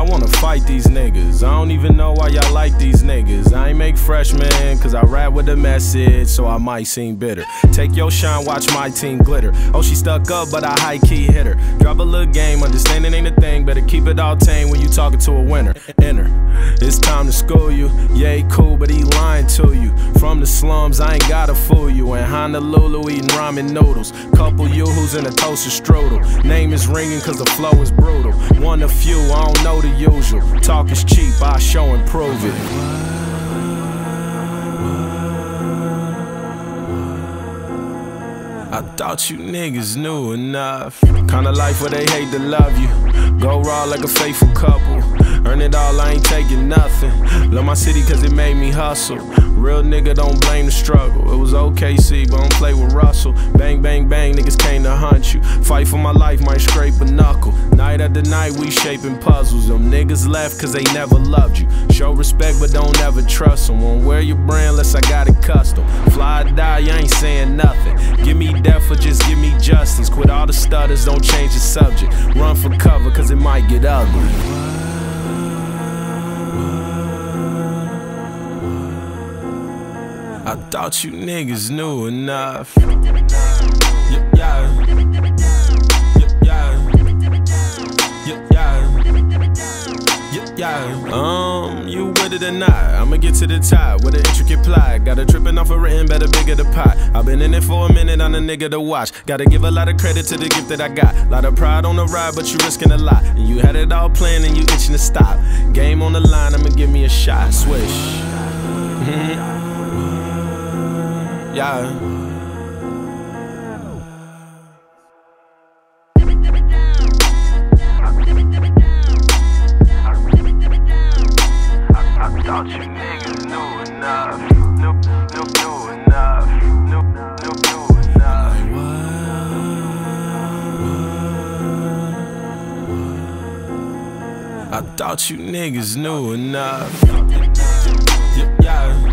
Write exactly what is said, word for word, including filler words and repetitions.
I wanna fight these niggas. I don't even know why y'all like these niggas. I ain't make freshmen, cause I rap with a message, so I might seem bitter. Take your shine, watch my team glitter. Oh, she stuck up, but I high-key hit her. Drop a little game, understanding ain't a thing. Better keep it all tame when you talking to a winner. Enter, it's time to school you. Yeah, he cool, but he lying to you. From the slums, I ain't gotta fool you. In Honolulu, eating ramen noodles. Couple yoo-hoos in a toaster strudel. Name is ringing, cause the flow is brutal. One of few, I don't know the usual. Talk is cheap, I show and prove it. I thought you niggas knew enough. Kinda life where they hate to love you. Go raw like a faithful couple. Earn it all, I ain't taking nothing. Love my city cause it made me hustle. Real nigga don't blame the struggle. It was O K C, but don't play with Russell. Bang, bang, bang, niggas came to hunt you. Fight for my life, might scrape a knuckle. Night after night, we shaping puzzles. Them niggas left cause they never loved you. Show respect, but don't ever trust them. Won't wear your brand unless I got it custom. Fly or die, you ain't saying nothing. Give me death or just give me justice. Quit all the stutters, don't change the subject. Run for cover cause it might get ugly. I thought you niggas knew enough. Yeah, yeah. Um, you with it or not, I'ma get to the top with an intricate plot. Got a trippin' off a written, better bigger the pot. I've been in it for a minute, I'm a nigga to watch. Gotta give a lot of credit to the gift that I got. Lot of pride on the ride, but you risking a lot. And you had it all planned and you itching to stop. Game on the line, I'ma give me a shot. Swish. Mm-hmm. Yeah. I thought you niggas knew enough. Yeah.